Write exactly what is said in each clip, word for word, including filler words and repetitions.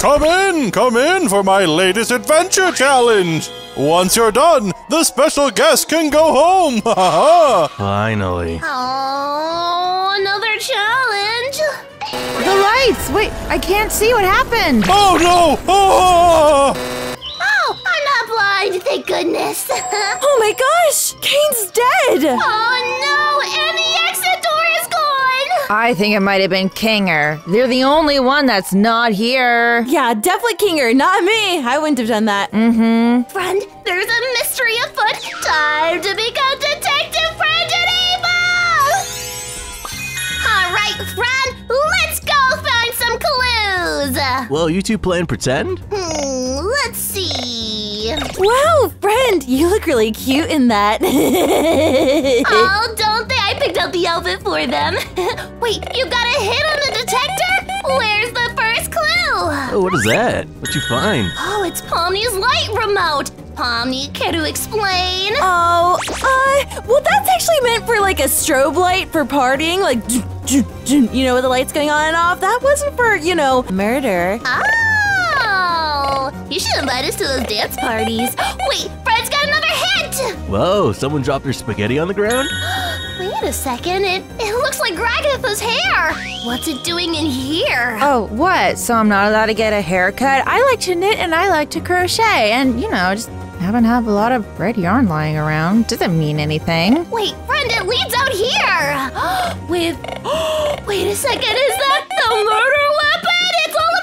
Come in, come in for my latest adventure challenge! Once you're done, the special guest can go home! Ha ha! Finally. Oh, another challenge! The lights! Wait, I can't see what happened! Oh no! Oh, oh I'm not blind, thank goodness! Oh my gosh! Caine's dead! Oh no! Emmy! I think it might have been Kinger. They're the only one that's not here. Yeah, definitely Kinger, not me. I wouldn't have done that. Mm-hmm. Friend, there's a mystery afoot. Time to become Detective Friend and Evil! All right, Friend, let's go find some clues. Well, you two playing pretend? Hmm, let's see. Wow, Friend, you look really cute in that. Oh, don't they? I picked out the outfit for them. Wait, you got a hit on the detector? Where's the first clue? Oh, what is that? What'd you find? Oh, it's Pomni's light remote. Pomni, care to explain? Oh, uh, well, that's actually meant for like a strobe light for partying, like, you know, with the lights going on and off. That wasn't for, you know, murder. Oh, you should invite us to those dance parties. Wait, Fred's got another hit! Whoa, someone dropped their spaghetti on the ground? Wait a second, it, it looks like Ragatha's hair! What's it doing in here? Oh, what? So I'm not allowed to get a haircut? I like to knit and I like to crochet and, you know, just haven't had a lot of red yarn lying around. Doesn't mean anything. Wait, Friend, it leads out here! With... Wait a second, is that the murder weapon? It's all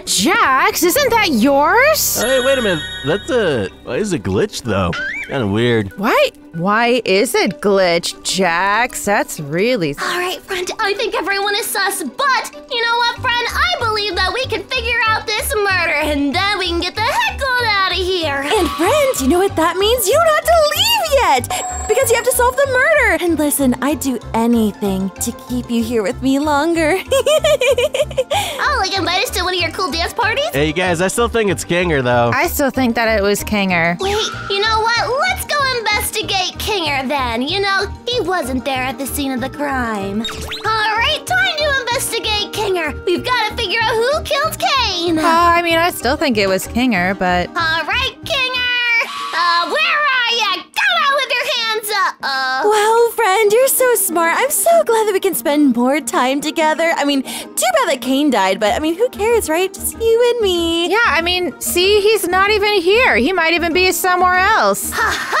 abstracted! Jax, isn't that yours? Hey, wait a minute. That's a... Why is it glitched, though? Kinda weird. What? Why is it glitched, Jax? That's really... All right, Friend, I think everyone is sus, but you know what, Friend? I believe that we can figure out this murder, and then we can get the heck on out of here. And, Friend, you know what that means? You don't have to leave yet, because you have to solve the murder. And listen, I'd do anything to keep you here with me longer. Oh, like invite us to one of your cool dance parties? Hey, you guys, I still think it's Kinger, though. I still think that it was Kinger. Wait, you know what? Let's go investigate Kinger then, you know, he wasn't there at the scene of the crime. Alright, time to investigate Kinger. We've got to figure out who killed Caine. Uh, I mean, I still think it was Kinger, but... Alright, Kinger! Uh, where are ya? Come out with your hands up! Uh... Wow, Friend, you're so smart. I'm so glad that we can spend more time together. I mean, too bad that Caine died, but I mean, who cares, right? Just you and me. Yeah, I mean, see, he's not even here. He might even be somewhere else. Ha ha!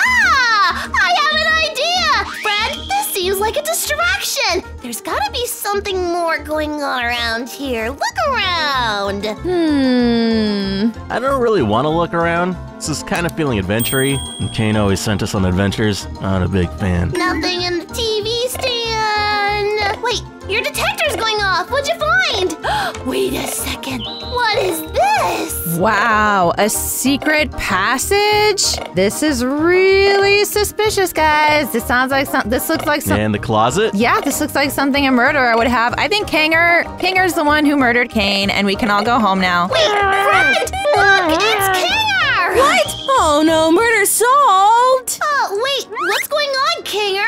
I have an idea! Fred, this seems like a distraction. There's gotta be something more going on around here. Look around. Hmm. I don't really want to look around. This is kind of feeling adventure-y. And Caine always sent us on adventures. Not a big fan. Nothing in the T V stand. Wait, your detector's going off. What'd you find? Wait a second. What is this? Wow, a secret passage? This is really suspicious, guys. This sounds like some. This looks like something. And the closet? Yeah, this looks like something a murderer would have. I think Kinger. Kinger's the one who murdered Caine, and we can all go home now. Wait, Fred! Look, it's Kinger! What? Oh no, murder solved! Oh, wait, what's going on, Kinger?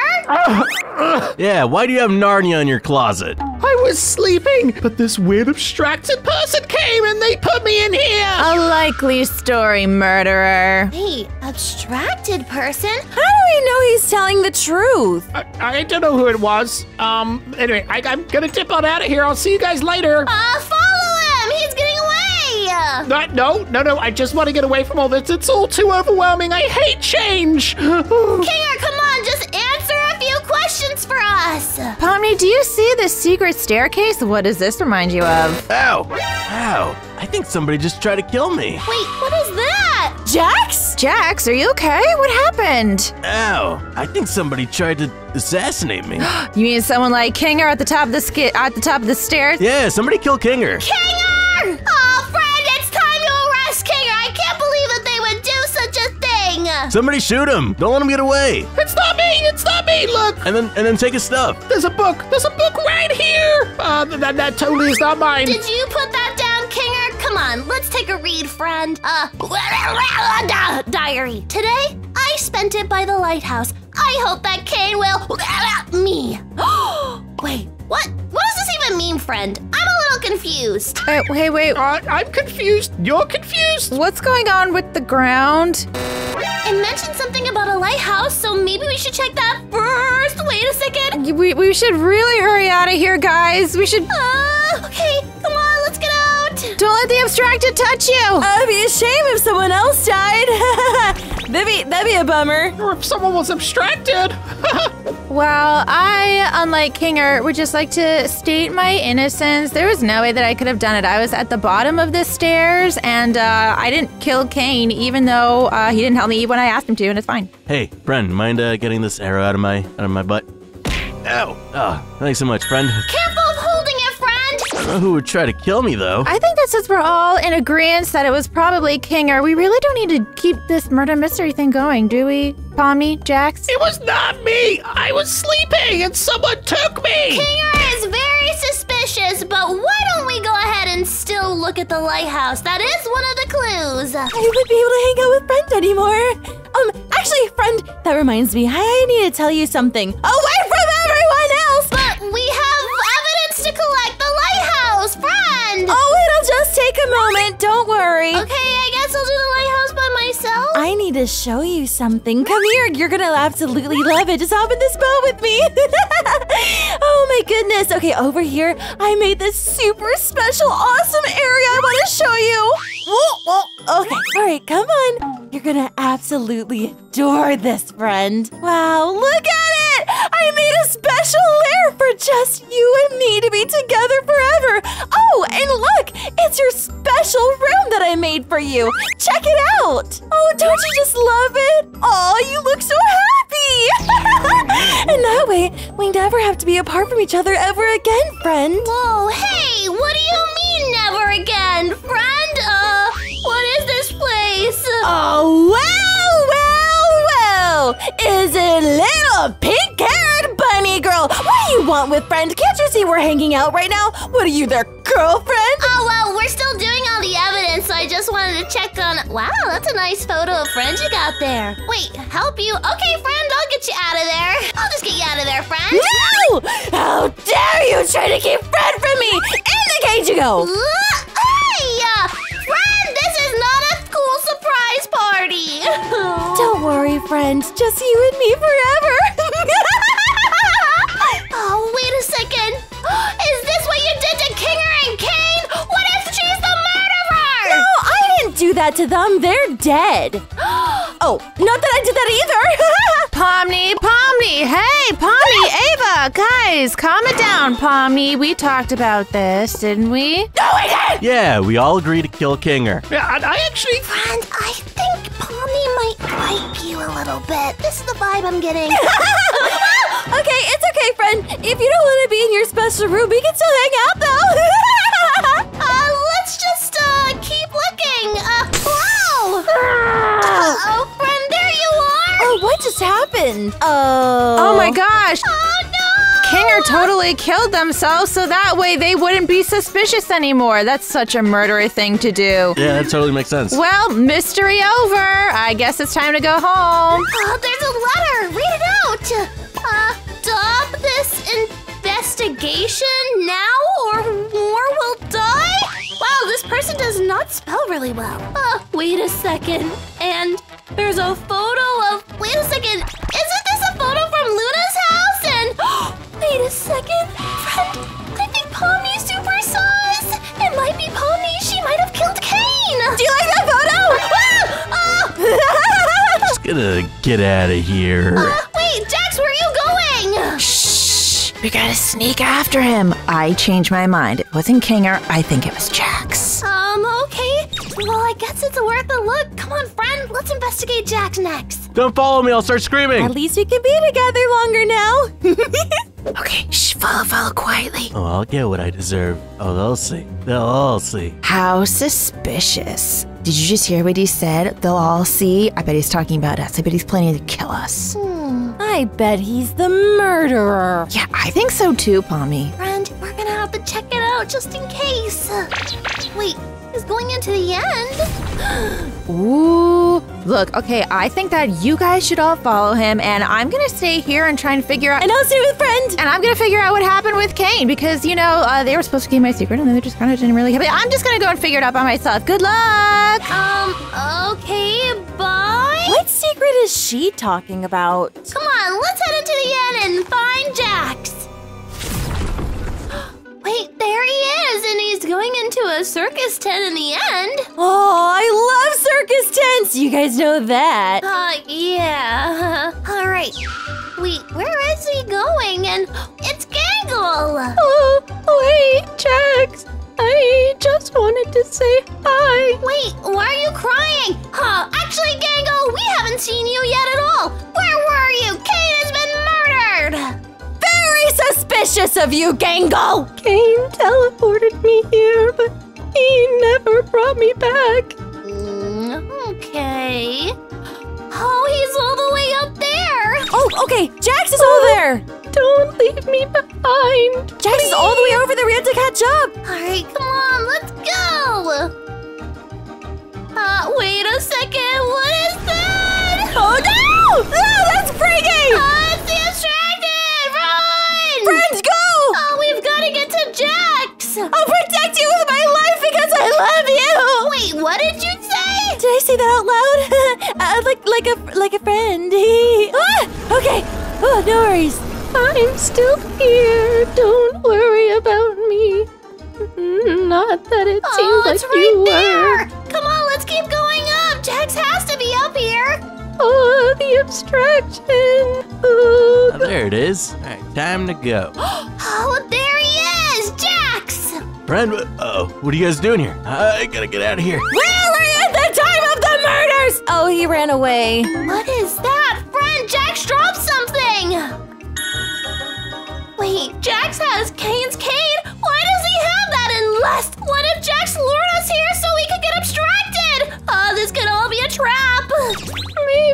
Yeah, why do you have Narnia in your closet? I was sleeping, but this weird abstracted person came and they put me in here! A likely story, murderer. Hey, abstracted person? How do we know he's telling the truth? I, I don't know who it was. Um, anyway, I, I'm gonna dip on out of here. I'll see you guys later. Uh, follow him! He's getting away! Not, no, no, no, I just want to get away from all this. It's all too overwhelming. I hate change! Kinger, come on, just answer a few questions for us! Pomni, do you see the secret staircase? What does this remind you of? Ow! Ow! I think somebody just tried to kill me. Wait, what is that? Jax? Jax, are you okay? What happened? Ow! I think somebody tried to assassinate me. You mean someone like Kinger at the top of the ski at the top of the stairs? Yeah, somebody killed Kinger. Kinger! Oh, Friend, it's time to arrest Kinger! I can't believe that they would do such a thing. Somebody shoot him! Don't let him get away. It's not me! It's not me! Look! And then and then take his stuff. There's a book. There's a book right here. Uh, that that totally is not mine. Did you put that down, Kinger? Come on, let's take a read, Friend. Uh, diary. Today, I spent it by the lighthouse. I hope that Caine will me. Wait, what? What does this even mean, Friend? I'm a little all confused. Uh, hey, wait. Uh, I'm confused. You're confused. What's going on with the ground? It mentioned something about a lighthouse, so maybe we should check that first. Wait a second. We, we should really hurry out of here, guys. We should... Uh, okay, come on. Let's get out. Don't let the abstracted touch you. Uh, it'd be a shame if someone else died. That'd be, that'd be a bummer. Or if someone was abstracted. Well, I, unlike Kinger, would just like to state my innocence. There was no way that I could have done it. I was at the bottom of the stairs, and uh, I didn't kill Caine, even though uh, he didn't help me when I asked him to, and it's fine. Hey, friend, mind uh, getting this arrow out of my out of my butt? Ow! Oh, thanks so much, friend. Careful of holding it, friend! I don't know who would try to kill me, though. I think that since we're all in agreement that it was probably Kinger, we really don't need to keep this murder mystery thing going, do we? Pomni, Jax? It was not me! I was sleeping and someone took me! Kinger is very suspicious, but why don't we go ahead and still look at the lighthouse? That is one of the clues! I wouldn't be able to hang out with Friend anymore! Um, actually, Friend, that reminds me, I need to tell you something. Away from everyone else! But we have evidence to collect the lighthouse, Friend! Oh, it'll just take a moment, don't worry. Okay, I guess I'll do the lighthouse by myself. I need to show you something. Come here, you're gonna absolutely love it. Just hop in this boat with me. Oh my goodness. Okay, over here, I made this super special, awesome area I wanna show you. Whoa, whoa. Okay, all right, come on. You're gonna absolutely adore this, Friend. Wow, look at it. I made a special lair for just you and me to be together forever. Oh, and look, it's your special room that I made for you. Check it out. Oh, don't you just love it? Oh, you look so happy. And that way, we never have to be apart from each other ever again, Friend. Whoa, hey, what do you mean never again, Friend? Uh, what is this place? Oh, wow, wow. Is it little pink-haired bunny girl? What do you want with Friend? Can't you see we're hanging out right now? What are you, their girlfriend? Oh, well, we're still doing all the evidence, so I just wanted to check on... Wow, that's a nice photo of Friend you got there. Wait, help you? Okay, Friend, I'll get you out of there. I'll just get you out of there, Friend. No! How dare you try to keep Friend from me? In the cage you go! Hey! Uh, Friend, this is not a cool surprise party! Don't worry, Friend. Just you and me forever! Oh, wait a second! Is this what you did to Kinger and Caine? What if she's the murderer? No, I didn't do that to them. They're dead. Oh, not that I did that either! Pomni, Pomni! Hey, Pomni, Ava! Guys, calm it down, Pomni. We talked about this, didn't we? No, we didn't! Yeah, we all agreed to kill Kinger. Yeah, I, I actually... Friend, I think Pomni might wipe you a little bit. This is the vibe I'm getting. Okay, it's okay, Friend. If you don't want to be in your special room, we can still hang out, though. uh, let's just, uh, keep looking. Uh, wow! Uh-oh, Friend, there you are! Oh, what just happened? Oh. Oh, my gosh. Oh, no! Kinger totally killed themselves so that way they wouldn't be suspicious anymore. That's such a murderer thing to do. Yeah, that totally makes sense. Well, mystery over. I guess it's time to go home. Oh, there's a letter. Read it out. Uh, stop this investigation now or more will die? Wow, this person does not spell really well. Uh, wait a second. And there's a photo of... Wait a second. Isn't this a photo from Luna's house? And... Wait a second, Friend, I think Pomni's super sus. It might be Pomni, she might have killed Caine. Do you like that photo? Ah! Oh! Just gonna get out of here. Uh, wait, Jax, where are you going? Shh, we gotta sneak after him. I changed my mind. It wasn't Kinger, I think it was Jax. Um, okay. Well, I guess it's worth a look. Come on, Friend, let's investigate Jax next. Don't follow me, I'll start screaming. At least we can be together longer now. Okay, shh, follow, follow quietly. Oh, I'll get what I deserve. Oh, they'll see. They'll all see. How suspicious. Did you just hear what he said? They'll all see? I bet he's talking about us. I bet he's planning to kill us. Hmm. I bet he's the murderer. Yeah, I think so too, Pomni. Friend, we're gonna have to check it out just in case. Wait, is going into the end. Ooh, look, okay, I think that you guys should all follow him, and I'm gonna stay here and try and figure out- And I'll stay with Friend! And I'm gonna figure out what happened with Caine, because, you know, uh, they were supposed to keep my secret, and then they just kind of didn't really have it. I'm just gonna go and figure it out by myself. Good luck! Um, okay, bye? What secret is she talking about? Come on, let's head into the end and find Jax! Wait, there he is, and he's going into a circus tent in the end. Oh, I love circus tents. You guys know that. Uh, yeah. All right. Wait, where is he going? And it's Gangle. Oh, wait, Jax. I just wanted to say hi. Wait, why are you crying? Huh? Actually, Gangle, we haven't seen you yet at all. Where were you? Caine has been murdered. Very suspicious of you, Gangle! Caine teleported me here, but he never brought me back. Mm, okay. Oh, he's all the way up there! Oh, okay, Jax is oh, all there! Don't leave me behind! Jax please. Is all the way over there, we have to catch up! Alright, come on, let's go! Uh, wait a second, what is that? Oh no! No, that's Frigging! Uh, it's the Friends, go! Oh, we've got to get to Jax! I'll protect you with my life because I love you! Wait, what did you say? Did I say that out loud? uh, like, like a, like a friend. Ah! Okay. Oh, no worries. I'm still here. Don't worry about me. Not that it oh, seems like right you there. Were. Come on, let's keep going up. Jax has to be up here. Oh, the abstraction! Oh, oh, there it is. All right, time to go. Oh, there he is, Jax! Friend, uh-oh, what are you guys doing here? I gotta get out of here. Really, at the time of the murders! Oh, he ran away. What is that? Friend, Jax dropped something! Wait, Jax has Caine's cane? Why does he have that? Unless, what if Jax lured us here so we could get abstracted? Oh, this could all be a trap.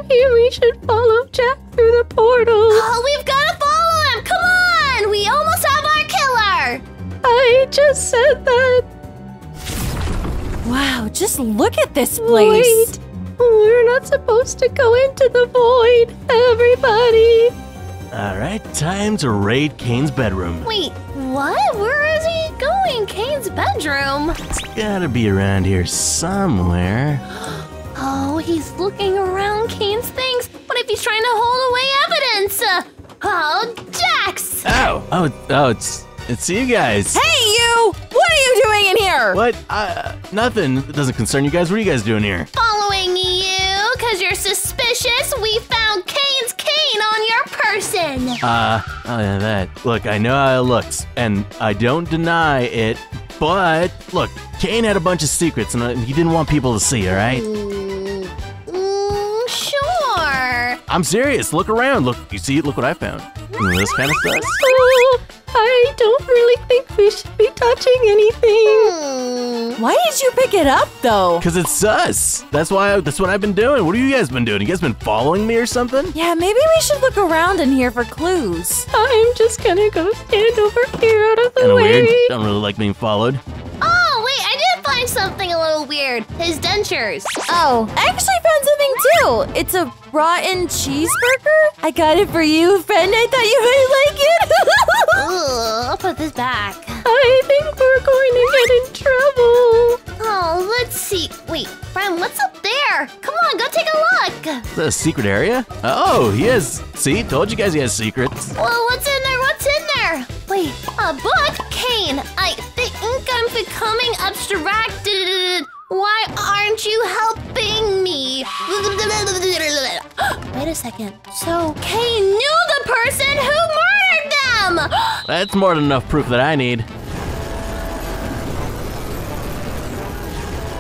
Maybe we should follow Jack through the portal. Oh, we've got to follow him. Come on. We almost have our killer. I just said that. Wow, just look at this place. Wait. We're not supposed to go into the void, everybody. All right, time to raid Caine's bedroom. Wait, what? Where is he going? Caine's bedroom? It's got to be around here somewhere. Oh, he's looking around Caine's things. What if he's trying to hold away evidence? Uh, oh, Jax! Oh, oh, oh, it's it's you guys. Hey, you! What are you doing in here? What? Uh, nothing. It doesn't concern you guys. What are you guys doing here? Following you, because you're suspicious. We found Caine's cane on your person. Uh, oh yeah, that. Look, I know how it looks, and I don't deny it, but look, Caine had a bunch of secrets, and he didn't want people to see, all right? Mm. I'm serious. Look around. Look, you see? Look what I found. This kind of stuff. Oh, I don't really think we should be touching anything. Hmm. Why did you pick it up, though? Because it's sus. That's why. I, that's what I've been doing. What have you guys been doing? You guys been following me or something? Yeah, maybe we should look around in here for clues. I'm just gonna go stand over here out of the Kinda way. Weird. I don't really like being followed. Find something a little weird. His dentures. Oh, I actually found something too. It's a rotten cheeseburger. I got it for you, friend. I thought you might like it. Ooh, I'll put this back. I think we're going to get in trouble. Oh, let's see. Wait, friend, what's up there? Come on, go take a look. Is that a secret area? Oh, he has. See, told you guys he has secrets. Well, what's in there? What's in there? Wait, a book? Caine, I think I'm becoming abstracted. Why aren't you helping me? Wait a second. So Caine knew the person who murdered them! That's more than enough proof that I need.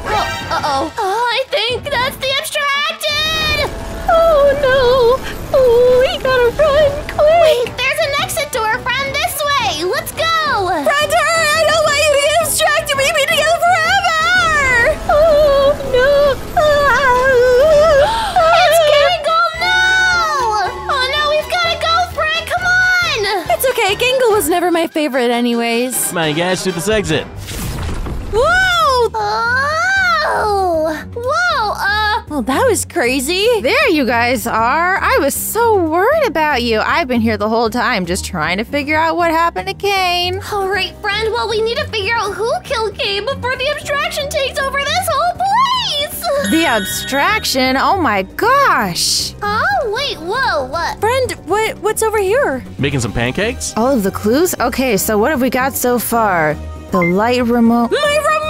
Oh, uh-oh. Oh, I think that's the abstracted! Oh, no. Oh, we gotta run quick. Wait, there's an exit door, friend. This way. Let's go. Friend, hurry! I don't want you to get distracted. We've been together forever! Oh, no! It's Gangle, no! Oh, no, we've got to go, Fred! Come on! It's okay. Gangle was never my favorite anyways. Come on, guys, through this exit. Whoa! Uh... Well, that was crazy. There you guys are. I was so worried about you. I've been here the whole time just trying to figure out what happened to Caine. All right, friend. Well, we need to figure out who killed Caine before the abstraction takes over this whole place. The abstraction? Oh, my gosh. Oh, wait. Whoa, what? Friend, what, what's over here? Making some pancakes? All of the clues? Okay, so what have we got so far? The light remote. My remote!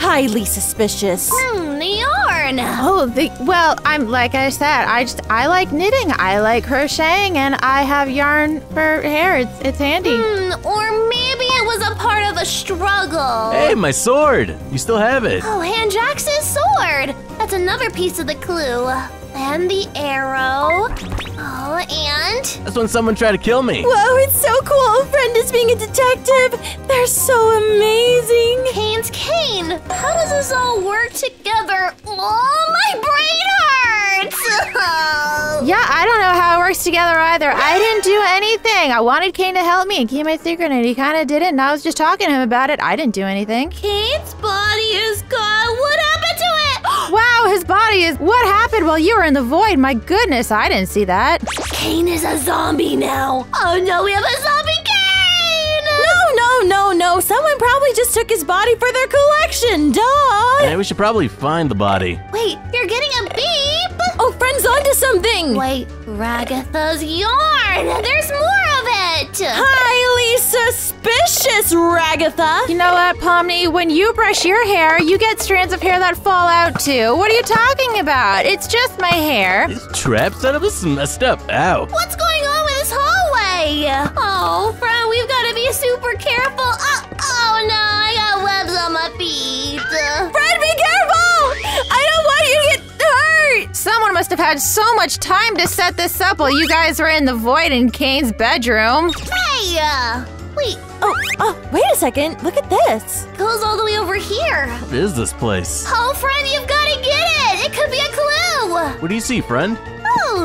Highly suspicious. Hmm, yarn. Oh, the, well, I'm like I said, I just I like knitting, I like crocheting, and I have yarn for hair. It's it's handy. Hmm, or maybe it was a part of a struggle. Hey, my sword! You still have it. Oh, and Jax's sword. That's another piece of the clue. And the arrow. Oh, and? That's when someone tried to kill me. Whoa, it's so cool. Friend is being a detective. They're so amazing. Caine's Caine. How does this all work together? Oh, my brain hurts. Oh. Yeah, I don't know how it works together either. I didn't do anything. I wanted Caine to help me and keep my secret, and he kind of didn't. And I was just talking to him about it. I didn't do anything. Caine's body is gone. What happened to it? Wow, his body is... What happened while you were in the void? My goodness, I didn't see that. Caine is a zombie now. Oh, no, we have a zombie Caine! No, no, no, no. Someone probably just took his body for their collection. Duh! Hey, we should probably find the body. Wait, you're getting a beep? Oh, friend's onto something. Wait, Ragatha's yarn. There's more of it. Highly suspicious, Ragatha. You know what, Pomni? When you brush your hair, you get strands of hair that fall out too. What are you talking about? It's just my hair. This trap setup is messed up. Ow. What's going on with this hallway? Oh, friend, we've got to be super careful. Oh, oh no, I got webs on my feet. Friend, be careful! I don't want you to get... Hurt. Someone must have had so much time to set this up while you guys were in the void in Caine's bedroom. Hey! Uh, wait. Oh, oh, wait a second. Look at this. It goes all the way over here. What is this place? Oh, friend, you've got to get it. It could be a clue. What do you see, friend? Oh.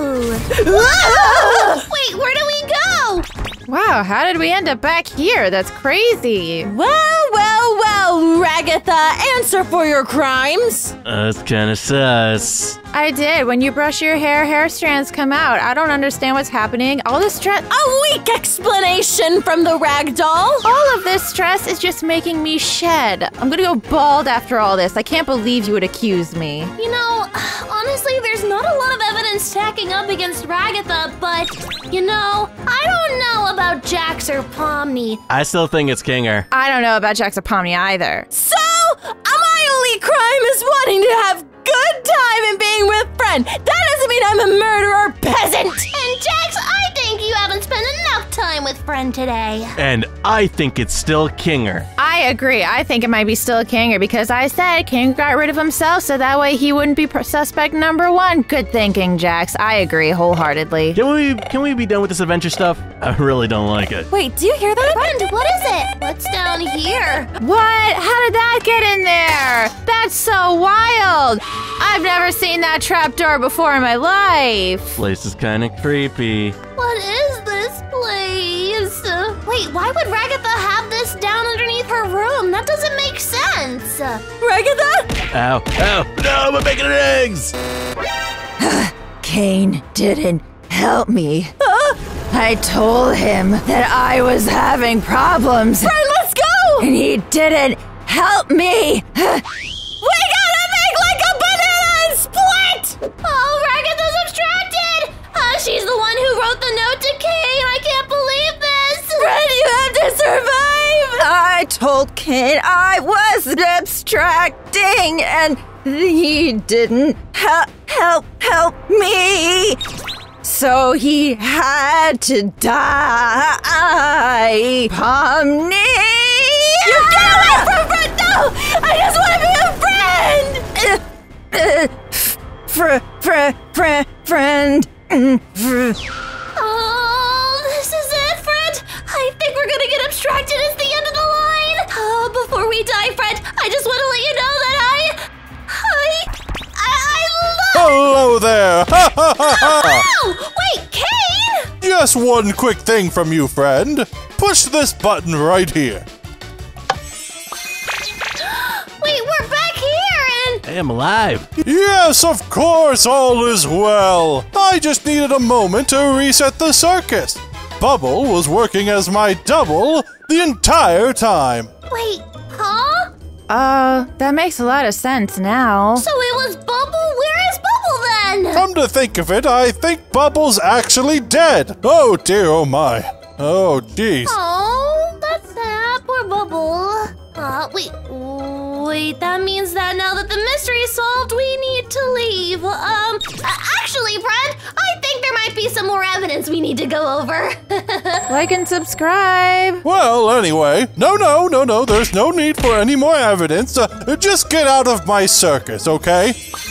Wait, where do we go? Wow, how did we end up back here? That's crazy. Well, well, well, Ragatha, answer for your crimes. Uh, that's kind of sus. I did. When you brush your hair, hair strands come out. I don't understand what's happening. All this stress... A weak explanation from the ragdoll. All of this stress is just making me shed. I'm gonna go bald after all this. I can't believe you would accuse me. You know, honestly, there's not a lot of evidence stacking up against Ragatha, but, you know, I don't know about Jax or Pomni. I still think it's Kinger. I don't know about Jax or Pomni either. So, my only crime is wanting to have good time and being with Friend. That doesn't mean I'm a murderer peasant. And Jax, I think you haven't spent enough time with Friend today. And I think it's still Kinger. I agree. I think it might be still Kinger because I said Kinger got rid of himself so that way he wouldn't be suspect number one. Good thinking, Jax. I agree wholeheartedly. Can we can we be done with this adventure stuff? I really don't like it. Wait, do you hear that? Friend, what is it? What's down here? What? How did that get in there? That's so wild. I've never seen that trapdoor before in my life. This place is kind of creepy. What is this place? Uh, wait, why would Ragatha have this down underneath her room? That doesn't make sense. Ragatha? Ow, ow, no, my bacon and eggs! Caine didn't help me. Huh? I told him that I was having problems. Friend, let's go! And he didn't help me. Wake up! Split! Oh, Ragatha's abstracted! Uh, she's the one who wrote the note to Caine. I can't believe this! Fred, you have to survive! I told Caine I was abstracting, and he didn't help, help, help me! So he had to die! Pomni! You get away from Fred! No! I just want to be a friend! Uh, uh. Fr fr fr friend. Mm, fr. Oh, this is it, Fred. I think we're gonna get abstracted. It's the end of the line. Oh, before we die, Fred, I just want to let you know that I, I, I, I love. Hello there. Ha ha ha ha. Oh, wait, Caine. Just one quick thing from you, friend. Push this button right here. Wait, we're back here. I am alive. Yes, of course, all is well. I just needed a moment to reset the circus. Bubble was working as my double the entire time. Wait, huh? Uh, that makes a lot of sense now. So it was Bubble? Where is Bubble then? Come to think of it, I think Bubble's actually dead. Oh dear, oh my. Oh, jeez. Oh, that's sad, poor Bubble. Uh, wait, wait, that means that now that the mystery is solved, we need to leave. Um, actually, Fred, I think there might be some more evidence we need to go over. Like and subscribe. Well, anyway, no, no, no, no, there's no need for any more evidence. Uh, just get out of my circus, okay?